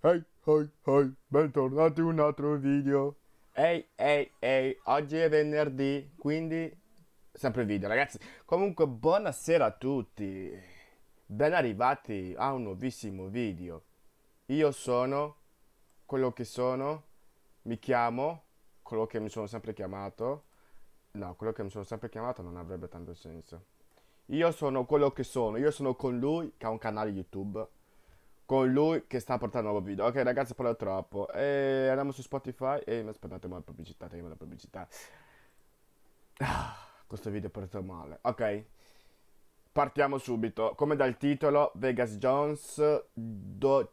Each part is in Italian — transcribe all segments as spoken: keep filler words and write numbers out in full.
Ehi, ehi, ehi, bentornati in un altro video. Ehi, ehi, ehi, oggi è venerdì, quindi sempre video, ragazzi. Comunque, buonasera a tutti. Ben arrivati a un nuovissimo video. Io sono quello che sono, mi chiamo quello che mi sono sempre chiamato. No, quello che mi sono sempre chiamato non avrebbe tanto senso. Io sono quello che sono, io sono con lui che ha un canale YouTube. Con lui che sta portando un nuovo video. Ok ragazzi, parlo troppo. E andiamo su Spotify. E aspettate la pubblicità. Teniamo la pubblicità. Ah, questo video è partito male. Ok, partiamo subito. Come dal titolo, Vegas Jones dodici,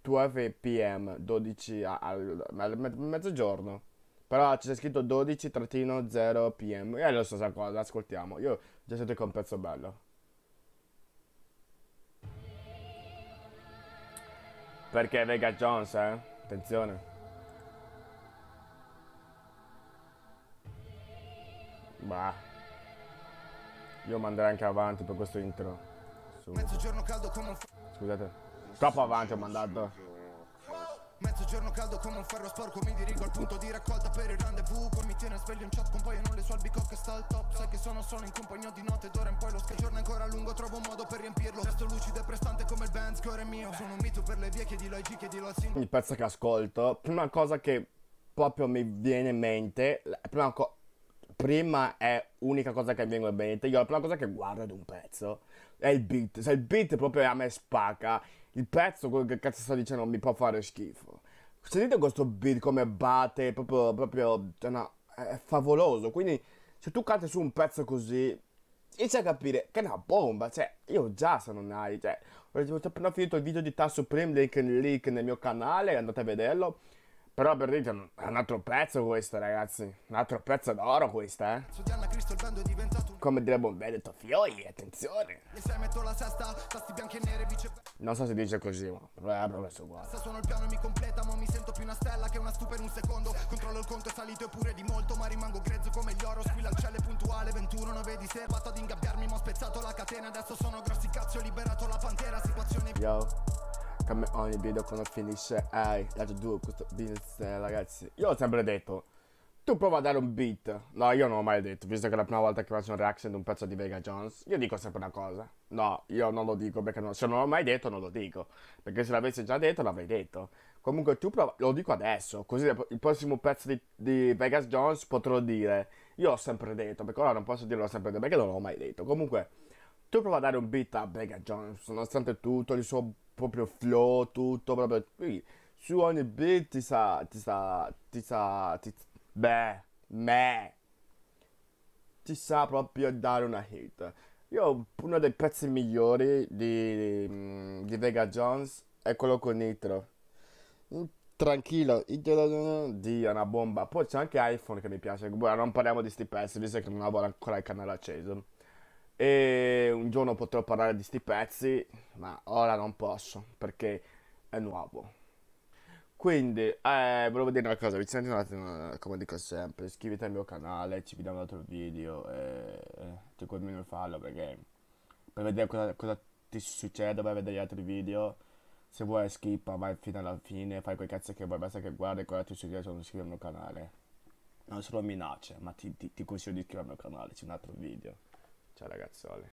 dodici P M dodici al mezzogiorno. Però c'è scritto dodici zero P M. E lo stessa cosa, ascoltiamo. Io già sento che è un pezzo bello, perché è Vegas Jones, eh? Attenzione. Bah. Io manderei anche avanti per questo intro. Su. Scusate. Troppo avanti ho mandato. Mezzogiorno caldo come un ferro sporco, mi dirigo al punto di raccolta per il rendezvous. Poi mi tiene sveglio in chat con poi e non le sue albicocche sta al top. Sai che sono solo in compagnia di notte d'ora in poi, lo scagiorno ancora lungo, trovo un modo per riempirlo. Resto lucido e prestante come il Benz che ora è mio. Sono un mito per le vie, chiedilo ai G, chiedilo al sin. Il pezzo che ascolto, prima cosa che proprio mi viene in mente, prima, prima è unica cosa che mi viene in mente, io la prima cosa che guardo ad un pezzo è il beat. Se il beat proprio a me spacca, il pezzo, quello che cazzo sto dicendo, non mi può fare schifo. Sentite questo beat come batte, proprio, proprio, no, è favoloso. Quindi, se tu canti su un pezzo così, inizia a capire che è una bomba. Cioè, io già se non hai, cioè, ho appena finito il video di Tas Supreme, link, link nel mio canale, andate a vederlo. Però per dire, è un altro pezzo questo, ragazzi. Un altro pezzo d'oro questo, eh. Come direbbe un veneto, fioi, attenzione. Non so se dice così, ma è proprio uguale. Sono il piano mi completa, ma mi sento più una stella che una stupa in un secondo. Controllo il conto, è salito pure di molto, ma rimango grezzo come gli oro. Squilla il cielo puntuale, ventuno, nove di sera. Fatto ad ingabbiarmi, ma ho spezzato la catena. Adesso sono grossi cazzo, ho liberato la pantera. Situazione... Yo. Come ogni video quando finisce hai dato due questo business, eh, ragazzi. Io ho sempre detto, tu prova a dare un beat. No, io non l'ho mai detto, visto che è la prima volta che faccio un reaction di un pezzo di Vegas Jones. Io dico sempre una cosa. No, io non lo dico perché non, se non l'ho mai detto non lo dico, perché se l'avessi già detto l'avrei detto. Comunque tu prova, lo dico adesso, così il prossimo pezzo di, di Vegas Jones potrò dire io l'ho sempre detto, perché ora non posso dire l'ho sempre detto perché non l'ho mai detto. Comunque tu prova a dare un beat a Vegas Jones, nonostante tutto il suo proprio flow, tutto proprio su ogni beat ti sa ti sa ti sa ti, beh me ti sa proprio dare una hit. Io uno dei pezzi migliori di, di, di Vegas Jones è quello con Nitro, tranquillo di una bomba. Poi c'è anche iPhone che mi piace. Non parliamo di sti pezzi visto che non avevo ancora il canale acceso. E un giorno potrò parlare di sti pezzi, ma ora non posso perché è nuovo. Quindi, eh, volevo dire una cosa, vi sentite un attimo, come dico sempre, iscriviti al mio canale, ci vediamo in un altro video e ti conviene farlo perché per vedere cosa, cosa ti succede, vai a vedere gli altri video. Se vuoi skippa, vai fino alla fine, fai quei cazzi che vuoi, basta che guardi cosa ti succede se non iscrivi al mio canale. Non solo minacce, ma ti, ti, ti consiglio di iscriverti al mio canale, c'è un altro video. Ciao ragazzoli.